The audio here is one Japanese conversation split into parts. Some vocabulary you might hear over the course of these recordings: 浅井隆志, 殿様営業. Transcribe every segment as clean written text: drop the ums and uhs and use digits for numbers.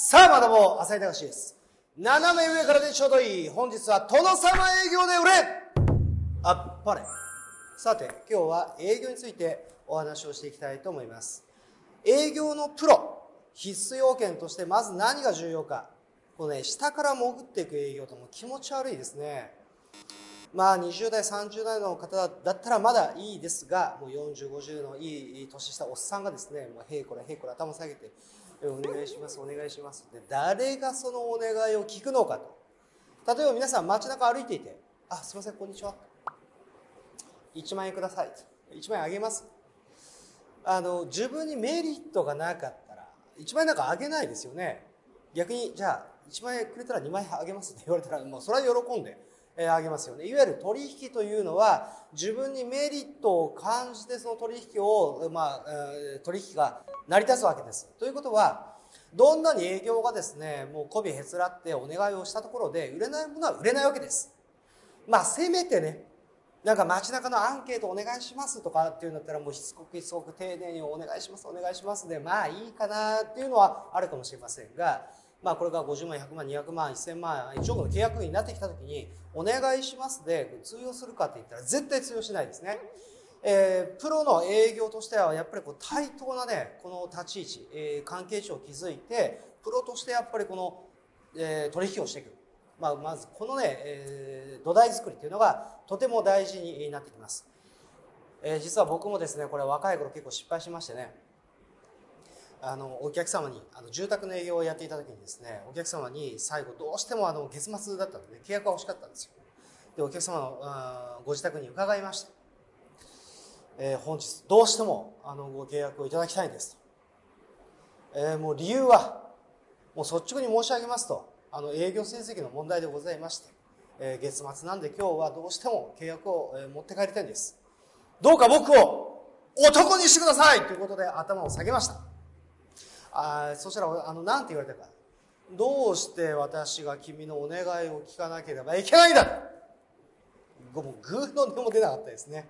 さあまたも浅井隆です。斜め上からでちょうどいい。本日は殿様営業で売れあっぱれ。さて今日は営業についてお話をしていきたいと思います。営業のプロ必須要件としてまず何が重要か。このね、下から潜っていく営業とも気持ち悪いですね。まあ20代30代の方だったらまだいいですが、もう40、50のいい年したおっさんがですね、もうへいこらへいこら頭下げてお願いしますお願いしますって、誰がそのお願いを聞くのかと。例えば皆さん街中歩いていて、あ、すいませんこんにちは、1万円ください、1万円あげます。自分にメリットがなかったら1万円なんかあげないですよね。逆にじゃあ1万円くれたら2万円あげますって言われたら、もうそれは喜んであげますよね。いわゆる取引というのは自分にメリットを感じてその取引を、取引が成り立つわけです。ということはどんなに営業がですね、もう媚びへつらってお願いをしたところで売れないものは売れないわけです。まあせめてね、なんか街中のアンケートお願いしますとかっていうんだったら、もうしつこくしつこく丁寧にお願いしますお願いしますで、まあいいかなっていうのはあるかもしれませんが、まあこれが50万、100万、200万、1000万、1億の契約になってきたときに、お願いしますで通用するかって言ったら絶対通用しないですね。プロの営業としてはやっぱりこう対等なね、この立ち位置、関係値を築いて、プロとしてやっぱりこの、取引をしていく。まあまずこのね、土台作りというのがとても大事になってきます。実は僕もですね、これ若い頃結構失敗しましてね。お客様に住宅の営業をやっていた時にですね、お客様に最後どうしても月末だったので契約が欲しかったんですよ。でお客様のご自宅に伺いまして、本日どうしてもご契約をいただきたいんですと、もう理由はもう率直に申し上げますと、営業成績の問題でございまして、月末なんで今日はどうしても契約を持って帰りたいんです。どうか僕を男にしてくださいということで頭を下げました。そしたら何て言われたか。どうして私が君のお願いを聞かなければいけないんだと。もうグーの音も出なかったですね。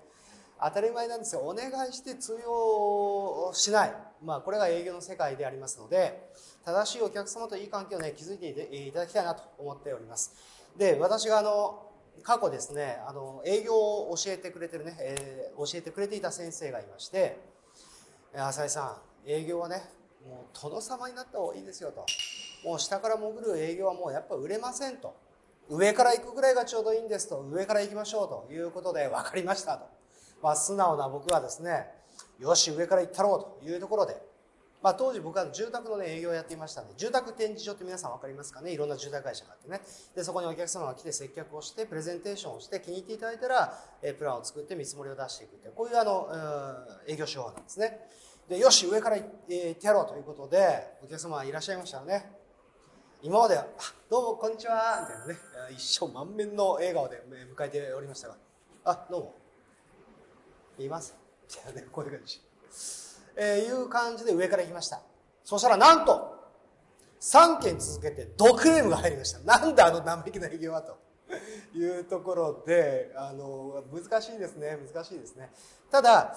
当たり前なんですよ。お願いして通用しない、まあ、これが営業の世界でありますので、正しいお客様といい関係を、ね、築いていただきたいなと思っております。で私が過去ですね、営業を教えてくれてるね、教えてくれていた先生がいまして、浅井さん営業はねもう殿様になった方がいいですよと。もう下から潜る営業はもうやっぱ売れませんと。上から行くぐらいがちょうどいいんですと。上から行きましょうということで分かりましたと。まあ素直な僕はですね、よし上から行ったろうというところで、まあ当時僕は住宅のね営業をやっていましたので、住宅展示場って皆さん分かりますかね。いろんな住宅会社があってね。でそこにお客様が来て接客をしてプレゼンテーションをして気に入っていただいたらプランを作って見積もりを出していくって、こういう営業手法なんですね。でよし上から行ってやろうということでお客様がいらっしゃいましたよね。今までは「どうもこんにちは」みたいなね、一生満面の笑顔で迎えておりましたが「あどうもいます」みたいなね、こういう感じ、いう感じで上から行きました。そしたらなんと3件続けてドクレームが入りました。なんだ生意気な営業はと。いうところで難しいですね、難しいですね。ただ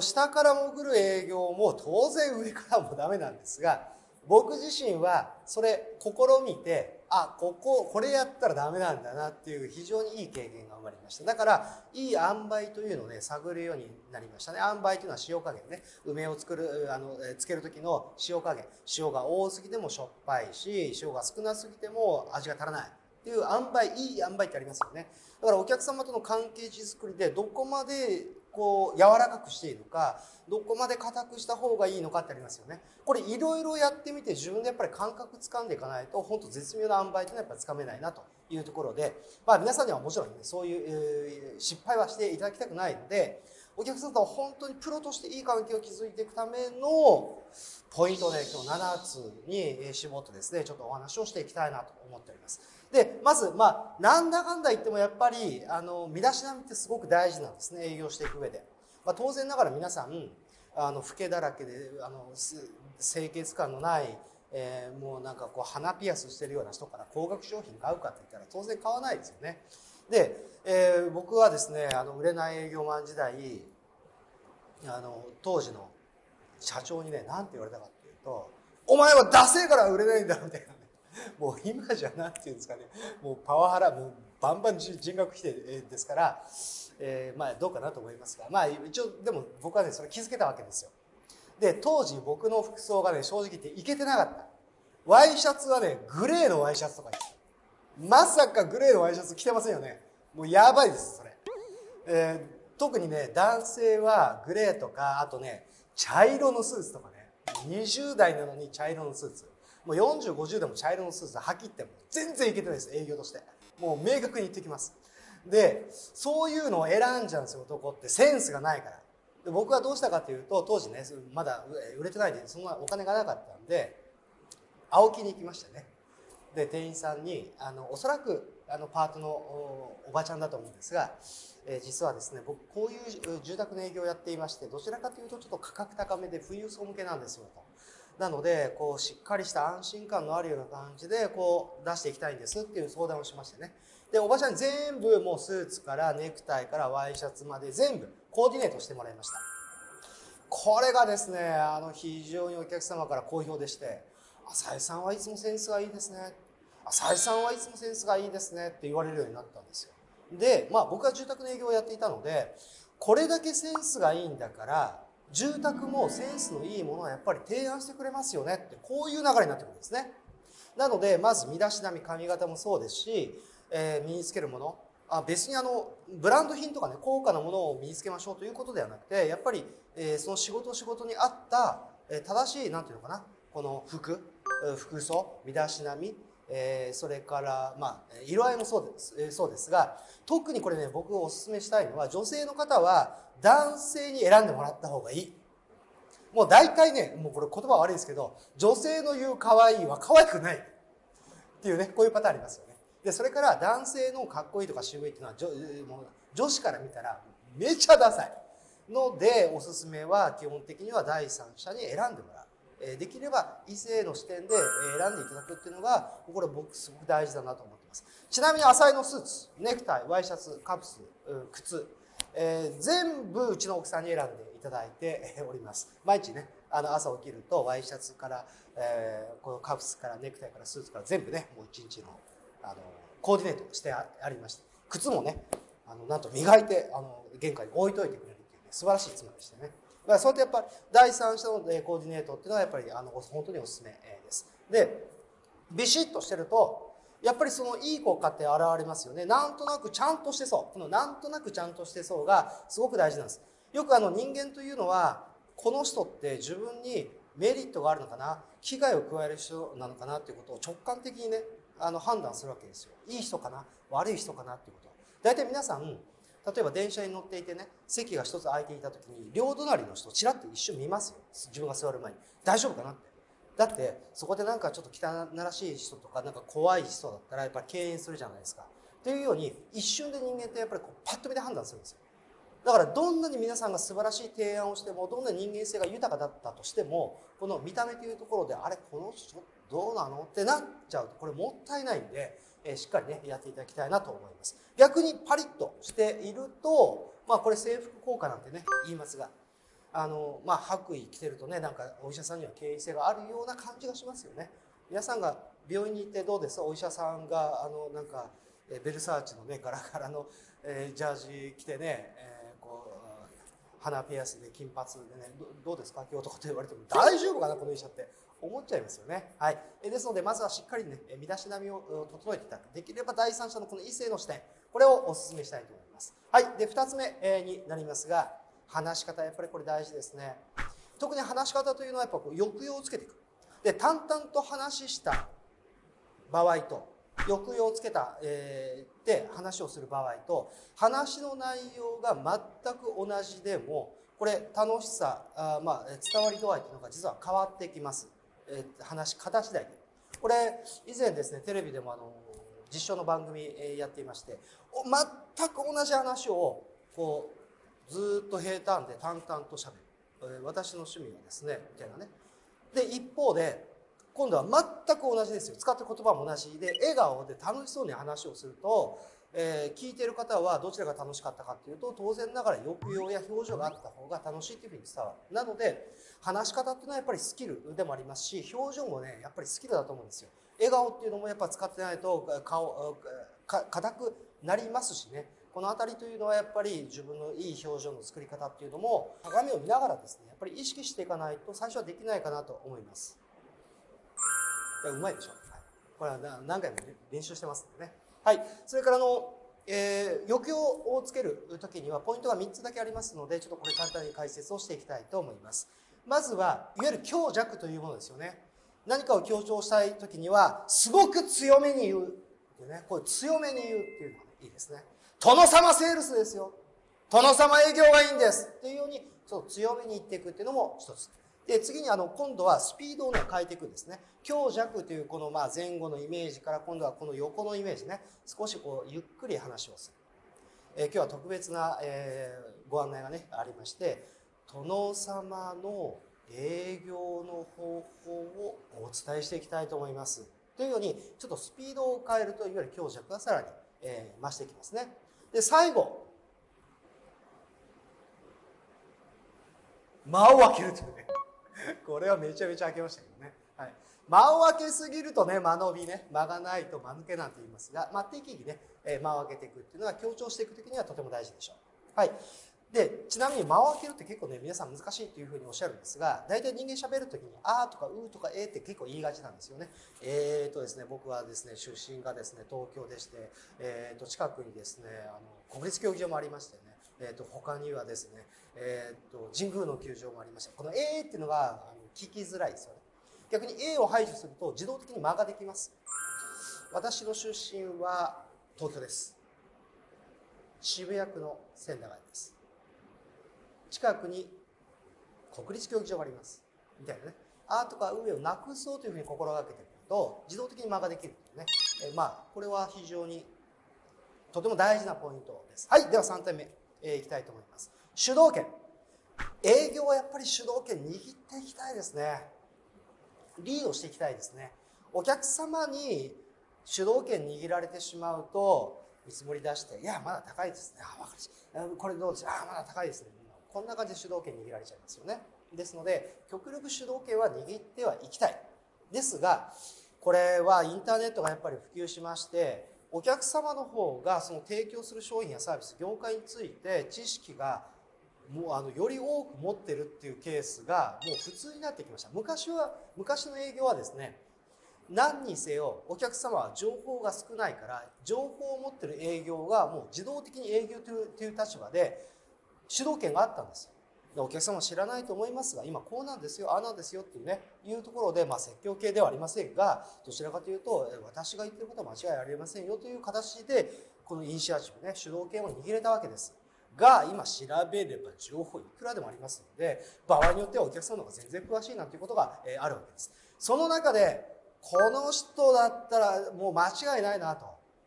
下から潜る営業も当然上からもダメなんですが、僕自身はそれ試みて、あこれやったらダメなんだなっていう非常にいい経験が生まれました。だからいい塩梅というのをね探るようになりましたね。塩梅というのは塩加減ね、梅をつける時の塩加減、塩が多すぎてもしょっぱいし塩が少なすぎても味が足らないっていう塩梅、いい塩梅ってありますよね。だからお客様との関係値作りでどこまでこう柔らかくしていいのか、どこまで硬くした方がいいのかってありますよね。これいろいろやってみて自分でやっぱり感覚掴んでいかないと、本当絶妙な塩梅っていうのはやっぱり掴めないなというところで、まあ皆さんにはもちろんねそういう失敗はしていただきたくないので、お客様と本当にプロとしていい関係を築いていくためのポイントで今日7つに絞ってですね、ちょっとお話をしていきたいなと思っております。でまずまあなんだかんだ言ってもやっぱり身だしなみってすごく大事なんですね、営業していく上で。まあ、当然ながら皆さん老けだらけで清潔感のない、もうなんかこう鼻ピアスしてるような人から高額商品買うかって言ったら当然買わないですよね。で、僕はですね売れない営業マン時代当時の社長にね何て言われたかっていうと、お前はダセえから売れないんだみたいな、もう今じゃなんていうんですかね、もうパワハラ、もうバンバン人格否定ですから、まあどうかなと思いますが、まあ一応でも僕はねそれ気づけたわけですよ。で当時僕の服装がね正直言ってイケてなかった。ワイシャツはねグレーのワイシャツとか、まさかグレーのワイシャツ着てませんよね。もうやばいですそれ、特にね男性はグレーとか、あとね茶色のスーツとかね、20代なのに茶色のスーツ、もう40、50でも茶色のスーツはきっても全然いけてないです。営業としてもう明確に言ってきます。でそういうのを選んじゃうんですよ男って、センスがないから。で僕はどうしたかというと、当時ねまだ売れてないでそんなお金がなかったんで青木に行きましたね。で店員さんにおそらくパートの おばちゃんだと思うんですが、実はですね僕こういう住宅の営業をやっていまして、どちらかというとちょっと価格高めで富裕層向けなんですよと。なのでこうしっかりした安心感のあるような感じでこう出していきたいんですっていう相談をしましてね。でおばちゃんに全部もうスーツからネクタイからワイシャツまで全部コーディネートしてもらいました。これがですね非常にお客様から好評でして、浅井さんはいつもセンスがいいですね、浅井さんはいつもセンスがいいですねって言われるようになったんですよ。で、まあ、僕は住宅の営業をやっていたので、これだけセンスがいいんだから住宅もセンスのいいものはやっぱり提案してくれますよねって、こういう流れになってくるんですね。なのでまず身だしなみ、髪型もそうですし、身につけるもの、別にブランド品とかね高価なものを身につけましょうということではなくて、やっぱり、その仕事に合った、正しいなんていうのかな、この服装、身だしなみ、それから、まあ、色合いもそうですが、特にこれね僕おすすめしたいのは、女性の方は男性に選んでもらった方がいい。もう大体ね、もうこれ言葉悪いですけど、女性の言う可愛いは可愛くないっていうね、こういうパターンありますよね。でそれから男性のかっこいいとか渋いっていうのは 女子から見たらめちゃダサいので、おすすめは基本的には第三者に選んでもらう。できれば異性の視点で選んでいただくっていうのが、これ僕すごく大事だなと思ってます。ちなみに浅井のスーツ、ネクタイ、ワイシャツ、カプス、靴、全部うちの奥さんに選んでいただいております。毎日ね朝起きるとワイシャツから、このカプスからネクタイからスーツから全部ね、もう一日のコーディネートしてありまして、靴もねなんと磨いて玄関に置いといてくれるっていうね、素晴らしい妻でしたね。だからそうやってやっぱり第三者のコーディネートっていうのはやっぱり本当におすすめです。でビシッとしてるとやっぱりそのいい効果って現れますよね。なんとなくちゃんとしてそう、このなんとなくちゃんとしてそうがすごく大事なんです。よく人間というのは、この人って自分にメリットがあるのかな、危害を加える人なのかなっていうことを直感的にね判断するわけですよ。いい人かな悪い人かなっていうこと。大体皆さん、例えば電車に乗っていてね、席が一つ空いていた時に両隣の人をちらっと一瞬見ますよ、自分が座る前に。大丈夫かなって。だってそこでなんかちょっと汚らしい人とかなんか怖い人だったらやっぱり敬遠するじゃないですか。というように一瞬で人間ってやっぱりこうパッと見で判断するんですよ。だからどんなに皆さんが素晴らしい提案をしても、どんな人間性が豊かだったとしても、この見た目というところであれこの人どうなのってなっちゃうと、これもったいないんで、しっかりねやっていただきたいなと思います。逆にパリッとしていると、まあこれ制服効果なんてね言いますが、まあ白衣着てるとね、なんかお医者さんには敬意性があるような感じがしますよね。皆さんが病院に行ってどうですか、お医者さんがなんかベルサーチのねガラガラの、ジャージ着てね、こう鼻ピアスで金髪でね、どうですか今日とかと言われても大丈夫かなこの医者って思っちゃいますよね。はい、ですのでまずはしっかりね身だしなみを整えていただく、できれば第三者のこの異性の視点、これをお勧めしたいと思います。はい、で2つ目になりますが、話し方、やっぱりこれ大事ですね。特に話し方というのはやっぱこう抑揚をつけていく。で淡々と話した場合と抑揚をつけたで話をする場合と、話の内容が全く同じでもこれ楽しさ、まあ伝わり度合いというのが実は変わってきます。話し方次第で。これ以前ですねテレビでも実証の番組やっていまして、全く同じ話をこうずっと平坦で淡々としゃべる、私の趣味はですねみたいなね。で一方で今度は全く同じですよ、使ってる言葉も同じで笑顔で楽しそうに話をすると、聞いている方はどちらが楽しかったかっていうと、当然ながら抑揚や表情があった方が楽しいというふうに伝わる。なので話し方っていうのはやっぱりスキルでもありますし、表情もねやっぱりスキルだと思うんですよ。笑顔っていうのもやっぱ使ってないと顔硬くなりますしね。この辺りというのはやっぱり自分のいい表情の作り方っていうのも鏡を見ながらですねやっぱり意識していかないと最初はできないかなと思います。うまいでしょ、はい、これは何回も練習してますんでね。はい、それから抑揚をつける時にはポイントが3つだけありますので、ちょっとこれ簡単に解説をしていきたいと思います。まずはいわゆる強弱というものですよね。何かを強調したい時にはすごく強めに言うっていうね、こう強めに言うっていうのがいいですね。殿様セールスですよ、殿様営業がいいんですっていうように強めに言っていくっていうのも一つで、次に今度はスピードをね変えていくんですね。強弱というこの前後のイメージから今度はこの横のイメージね、少しこうゆっくり話をする。今日は特別なご案内がねありまして、殿様の営業の方法をお伝えしていきたいと思いますというように、ちょっとスピードを変えるといわゆる強弱がさらに増していきますね。で最後間を空けるというねこれはめちゃめちゃ開けましたけどね、はい、間を開けすぎるとね間延びね、間がないと間抜けなんて言いますが、適宜ね間を開けていくっていうのは強調していく時にはとても大事でしょう。はい、でちなみに間を開けるって結構ね皆さん難しいというふうにおっしゃるんですが、大体人間しゃべる時に「あ」とか「う」とか「え」って結構言いがちなんですよね。ですね、僕はですね出身がですね東京でして、近くにですね国立競技場もありましてね、他にはですね、神宮の球場もありまして、この「え」っていうのが聞きづらいですよね。逆に「え」を排除すると自動的に間ができます。私の出身は東京です。渋谷区の千駄ヶ谷です。近くに国立競技場がありますみたいなね、あとか上をなくそうというふうに心がけていると自動的に間ができるというね、これは非常にとても大事なポイントです。はい、では3点目いきたいと思います。主導権、営業はやっぱり主導権握っていきたいですね。リードしていきたいですね。お客様に主導権握られてしまうと見積もり出して「いやまだ高いですね」「あ分かりました」「これどうでしょう」「あまだ高いですね」こんな感じで主導権握られちゃいますよね。ですので極力主導権は握ってはいきたい。ですがこれはインターネットがやっぱり普及しまして、お客様の方がその提供する商品やサービス業界について知識がもうより多く持ってるっていうケースがもう普通になってきました。昔の営業はですね、何にせよお客様は情報が少ないから情報を持ってる営業がもう自動的に営業という立場で主導権があったんですよ。でお客様は知らないと思いますが今こうなんですよああなんですよっていうねいうところで、説教系ではありませんがどちらかというと私が言ってることは間違いありませんよという形でこのイニシアチブね主導権を握れたわけですが、今調べれば情報いくらでもありますので場合によってはお客様の方が全然詳しいなんていうことがあるわけです。その中でこの人だったらもう間違いないなと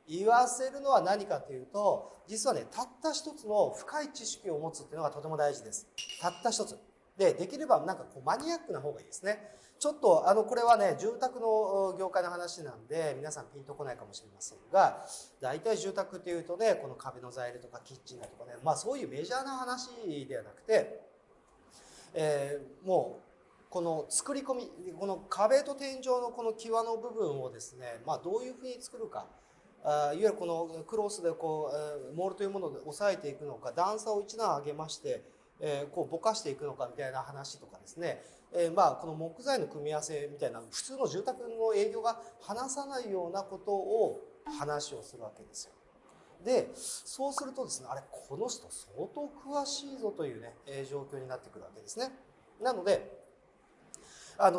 言わせるのは何かというと、実はねたった一つの深い知識を持つっていうのがとても大事です。たった一つでできればなんかこうマニアックな方がいいですね。ちょっとこれはね住宅の業界の話なんで皆さんピンとこないかもしれませんが、大体住宅っていうとねこの壁の材料とかキッチンだとかね、そういうメジャーな話ではなくて、もうこの作り込みこの壁と天井のこの際の部分をですね、どういうふうに作るか。いわゆるこのクロスでこうモールというもので押さえていくのか、段差を一段上げましてこうぼかしていくのかみたいな話とかですね、この木材の組み合わせみたいな普通の住宅の営業が話さないようなことを話をするわけですよ。でそうするとですね、あれこの人相当詳しいぞというね状況になってくるわけですね。なので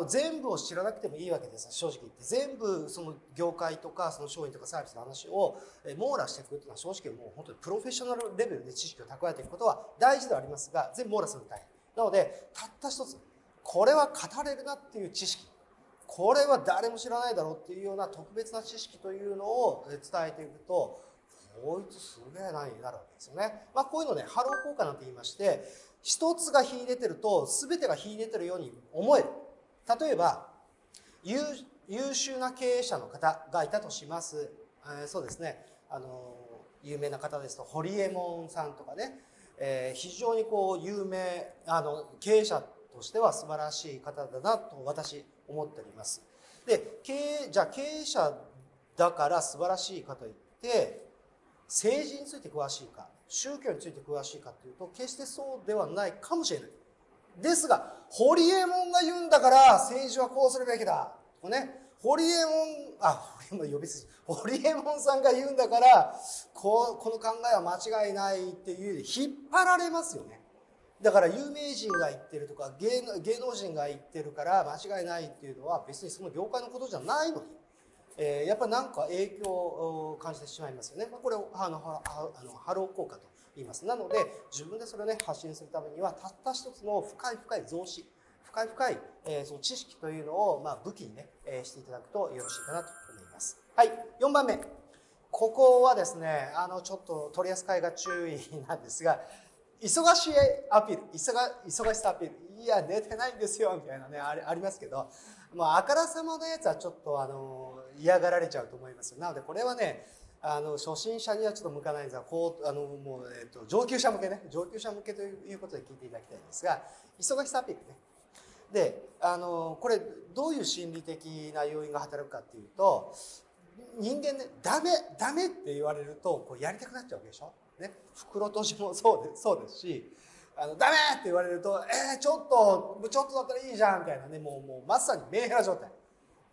全部を知らなくてもいいわけです。正直言って全部その業界とかその商品とかサービスの話を網羅していくというのは正直もう本当にプロフェッショナルレベルで知識を蓄えていくことは大事ではありますが、全部網羅するの大変なので、たった一つこれは語れるなっていう知識、これは誰も知らないだろうっていうような特別な知識というのを伝えていくと、こいつすげえなになるわけですよね。こういうのねハロー効果なんて言いまして、一つが秀でてると全てが秀でてるように思える。例えば優秀な経営者の方がいたとします、そうですね有名な方ですとホリエモンさんとかね、非常にこう有名経営者としては素晴らしい方だなと私思っております。で、経営者だから素晴らしいかといって政治について詳しいか宗教について詳しいかというと決してそうではないかもしれない。ですがホリエモンが言うんだから政治はこうするべきだとね、ホリエモンさんが言うんだからこの考えは間違いないっていう引っ張られますよね。だから有名人が言ってるとか芸能人が言ってるから間違いないっていうのは別にその業界のことじゃないのに、やっぱりなんか影響を感じてしまいますよね。これをハロー効果と言います。なので自分でそれをね発信するためにはたった一つの深い増資深いその知識というのを武器にねしていただくとよろしいかなと思います。はい、4番目。ここはですね、ちょっと取り扱いが注意なんですが、忙しいアピール、忙しさアピール、いや寝てないんですよみたいなねありますけど、あからさまなやつはちょっと嫌がられちゃうと思います。なのでこれはね、初心者にはちょっと向かないんですが、もう上級者向けということで聞いていただきたいんですが、忙しさアピールね。でこれどういう心理的な要因が働くかっていうと、人間ねダメって言われるとこうやりたくなっちゃうわけでしょ、ね、袋閉じもそうですし、ダメって言われるとちょっとだったらいいじゃんみたいなね、もうまさにメンヘラ状態。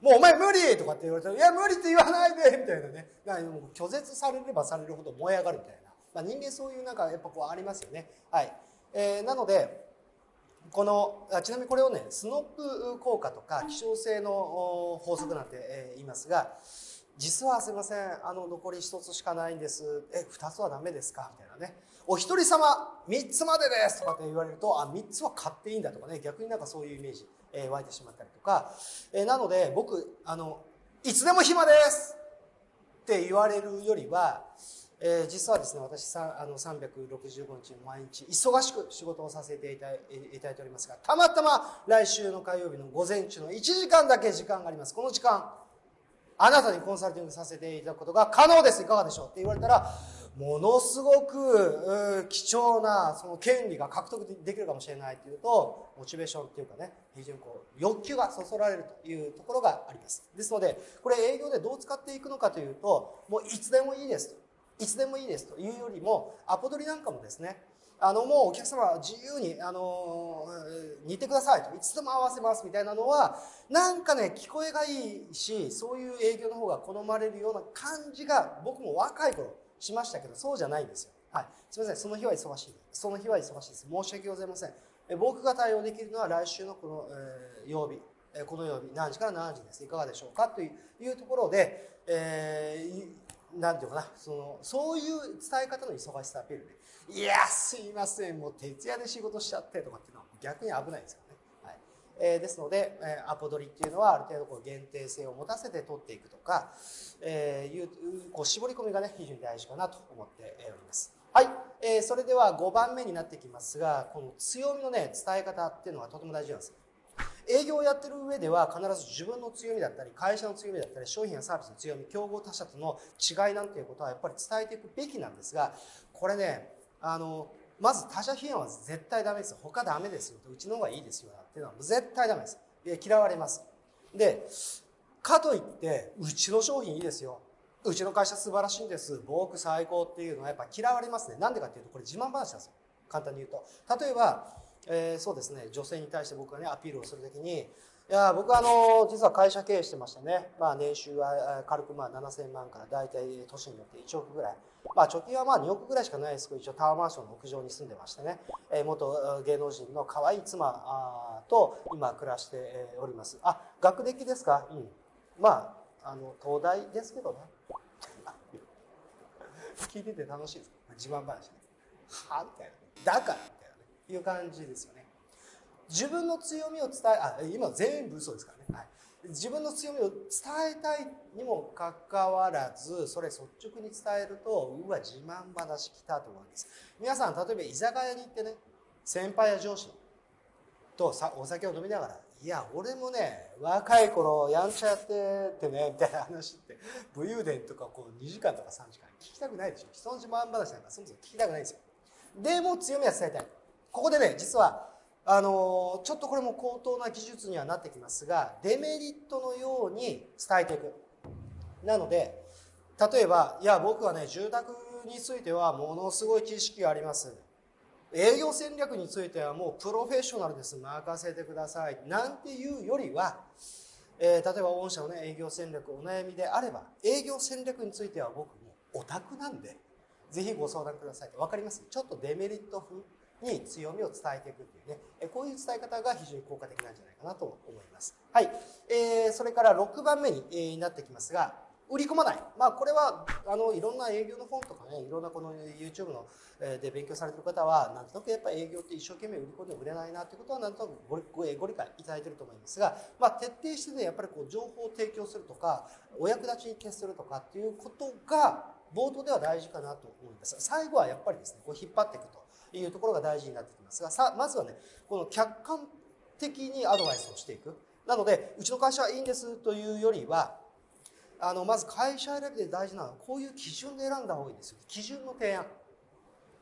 もうお前無理とかって言われたら、いや無理って言わないでみたいなね、もう拒絶されればされるほど燃え上がるみたいな、人間そういうなんかやっぱこうありますよね。はい、なのでちなみにこれをねスノップ効果とか希少性の法則なんて言いますが、実はすいません残り1つしかないんです、2つはダメですかみたいなね、お一人様3つまでですとかって言われると、3つは買っていいんだとかね、逆になんかそういうイメージ湧いてしまったりとか、なので僕いつでも暇ですって言われるよりは、実はですね、私365日毎日忙しく仕事をさせていただいておりますが、たまたま来週の火曜日の午前中の1時間だけ時間があります。この時間あなたにコンサルティングさせていただくことが可能です、いかがでしょうって言われたら、ものすごく貴重なその権利が獲得できるかもしれないっていうと、モチベーションっていうかね、非常にこう欲求がそそられるというところがあります。ですのでこれ営業でどう使っていくのかというと、もういつでもいいですと。いつでもいいですというよりも、アポ取りなんかもですね、もうお客様は自由に似てくださいと、いつでも合わせますみたいなのはなんかね聞こえがいいし、そういう営業の方が好まれるような感じが僕も若い頃しましたけど、そうじゃないんですよ。はい、すみません、その日は忙しいです、申し訳ございません、僕が対応できるのは来週のこの、曜日、この曜日何時から何時です、いかがでしょうかというところで、なんていうかな、そういう伝え方の忙しさアピールで、いやすいませんもう徹夜で仕事しちゃってとかっていうのは逆に危ないですからね。はい、ですので、アポ取りっていうのはある程度こう限定性を持たせて取っていくとか、こう絞り込みがね非常に大事かなと思っております。はい、それでは5番目になってきますが、この強みのね伝え方っていうのはとても大事なんですよ。営業をやってる上では必ず自分の強みだったり会社の強みだったり商品やサービスの強み、競合他社との違いなんていうことはやっぱり伝えていくべきなんですが、これねまず他社批判は絶対ダメです。他ダメですよ、うちの方がいいですよっていうのは絶対ダメです。嫌われます。でかといってうちの商品いいですよ、うちの会社素晴らしいんです、僕最高っていうのはやっぱ嫌われますね。なんでかっていうとこれ自慢話なんですよ。簡単に言うと、例えばそうですね、女性に対して僕がねアピールをするときに、いや僕は実は会社経営してましたね、年収は軽く7000万からだいたい年によって1億ぐらい、貯金は2億ぐらいしかないですけど、一応タワーマンションの屋上に住んでましてね、元芸能人の可愛い妻と今暮らしております。あ、学歴ですか、うん、東大ですけどね聞いてて楽しいです。自慢話ね、はみたいな、だからいう感じですよね。自分の強みを伝え、今全部嘘ですからね、はい、自分の強みを伝えたいにもかかわらずそれ率直に伝えると、うわ自慢話きたと思うんです。皆さん例えば居酒屋に行ってね、先輩や上司とお酒を飲みながら、いや俺もね若い頃やんちゃやってねみたいな話って武勇伝とかこう2時間とか3時間聞きたくないでしょ。人の自慢話なんかそもそも聞きたくないんですよ。でも強みは伝えたい。ここでね実はちょっとこれも高等な技術にはなってきますが、デメリットのように伝えていく。なので、例えば、いや、僕はね、住宅についてはものすごい知識があります。営業戦略についてはもうプロフェッショナルです。任せてください。なんていうよりは、例えば御社のね、営業戦略お悩みであれば、営業戦略については僕もオタクなんで、ぜひご相談ください。わかります？ちょっとデメリット風に強みを伝えていくっていうね、こういう伝え方が非常に効果的なんじゃないかなと思います。はい。それから6番目になってきますが、売り込まない。まあこれは、いろんな営業の本とかね、いろんなこの YouTube ので勉強されてる方は、なんとなくやっぱり営業って一生懸命売り込んで売れないなってことは、なんとなくご理解いただいていると思いますが、まあ徹底してね、やっぱりこう情報を提供するとか、お役立ちに徹するとかっていうことが、冒頭では大事かなと思うんです。最後はやっぱりですね、こう引っ張っていくというところが大事になってきますが、まずはね、この客観的にアドバイスをしていく。なので、うちの会社はいいんですというよりは、まず会社選びで大事なのは、こういう基準で選んだ方がいいんですよ。基準の提案。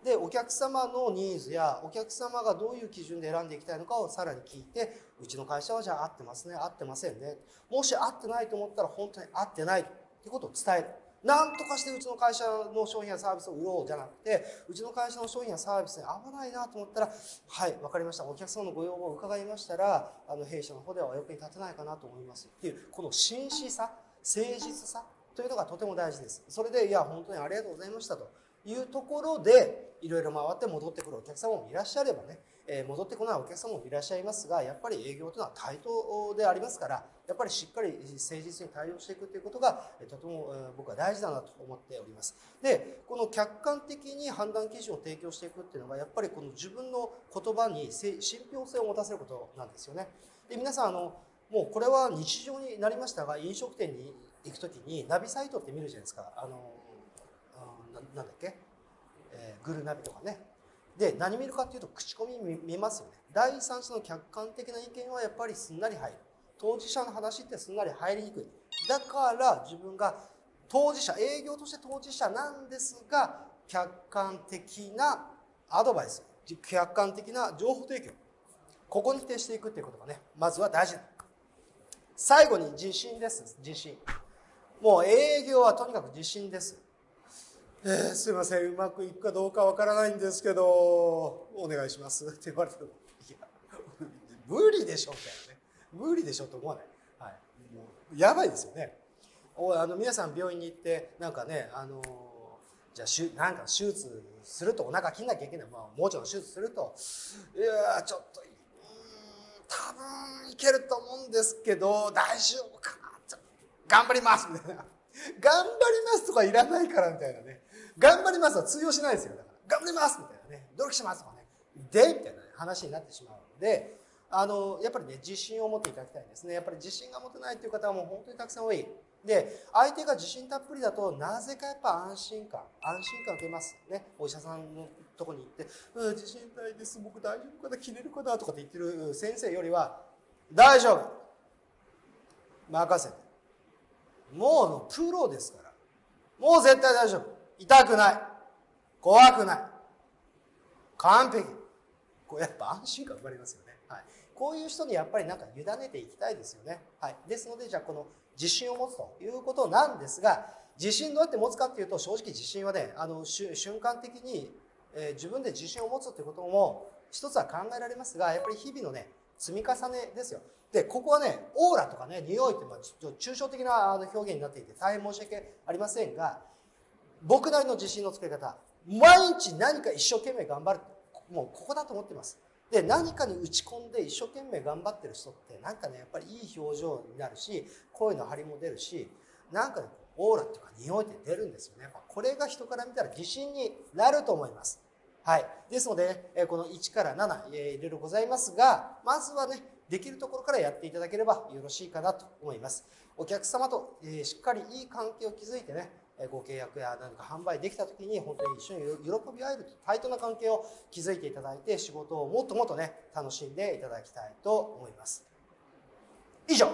で、お客様のニーズや、お客様がどういう基準で選んでいきたいのかをさらに聞いて、うちの会社はじゃあ合ってますね、合ってませんね。もし合ってないと思ったら、本当に合ってないということを伝える。なんとかしてうちの会社の商品やサービスを売ろうじゃなくて、うちの会社の商品やサービスに合わないなと思ったら、はい、わかりました。お客様のご要望を伺いましたら、弊社の方ではお役に立てないかなと思います。っていう、この真摯さ、誠実さというのがとても大事です。それで、いや、本当にありがとうございましたというところで、いろいろ回って戻ってくるお客様もいらっしゃればね、戻ってこないお客様もいらっしゃいますが、やっぱり営業というのは対等でありますから、やっぱりしっかり誠実に対応していくということが、とても僕は大事だなと思っております。で、この客観的に判断基準を提供していくっていうのが、やっぱりこの自分の言葉に信憑性を持たせることなんですよね。で、皆さん、もうこれは日常になりましたが、飲食店に行くときにナビサイトって見るじゃないですか。なんだっけ、グルナビとかね。で、何見るかっていうと、口コミ見ますよね。第三者の客観的な意見はやっぱりすんなり入る。当事者の話ってすんなり入りにくい。だから自分が当事者、営業として当事者なんですが、客観的なアドバイス、客観的な情報提供、ここに徹していくっていうことがね、まずは大事だ。最後に自信です。自信。もう営業はとにかく自信です。すいません、うまくいくかどうかわからないんですけど、お願いしますって言われても、いや、無理でしょみたいなね。無理でしょと思わない。はい。もうやばいですよね。皆さん病院に行って、なんかね、じゃあなんか手術するとお腹切んなきゃいけない。もうちょっと手術すると、いやー、ちょっと、多分いけると思うんですけど、大丈夫かな、頑張りますみたいな。頑張りますとかいらないからみたいなね。頑張りますは通用しないですよ。だから頑張りますみたいなね。努力しますとかね。で、みたいな話になってしまうので、やっぱりね、自信を持っていただきたいですね。やっぱり自信が持てないという方はもう本当にたくさん多い。で、相手が自信たっぷりだと、なぜかやっぱ安心感受けますね。お医者さんのとこに行って、自信ないです、僕大丈夫かな、切れるかなとかって言ってる先生よりは、大丈夫、任せて、もうプロですから、もう絶対大丈夫、痛くない、怖くない、完璧、これやっぱ安心感生まれますよね。はい、こういう人にやっぱりなんか委ねていきたいですよね。はい、ですので、じゃあこの自信を持つということなんですが、自信どうやって持つかっていうと、正直自信はね、瞬間的に自分で自信を持つということも一つは考えられますが、やっぱり日々のね、積み重ねですよ。で、ここはね、オーラとかね、匂いって、まあ、ちょっと抽象的な表現になっていて大変申し訳ありませんが、僕なりの自信の作り方、毎日何か一生懸命頑張る、もうここだと思ってます。で、何かに打ち込んで一生懸命頑張ってる人って、なんかね、やっぱりいい表情になるし、声の張りも出るし、なんかね、オーラとか匂いって出るんですよね。これが人から見たら自信になると思います。はい。ですので、この1から7、いろいろございますが、まずはね、できるところからやっていただければよろしいかなと思います。お客様としっかりいい関係を築いてね、ご契約や何か販売できたときに本当に一緒に喜び合えると対等な関係を築いていただいて、仕事をもっともっとね、楽しんでいただきたいと思います。以上。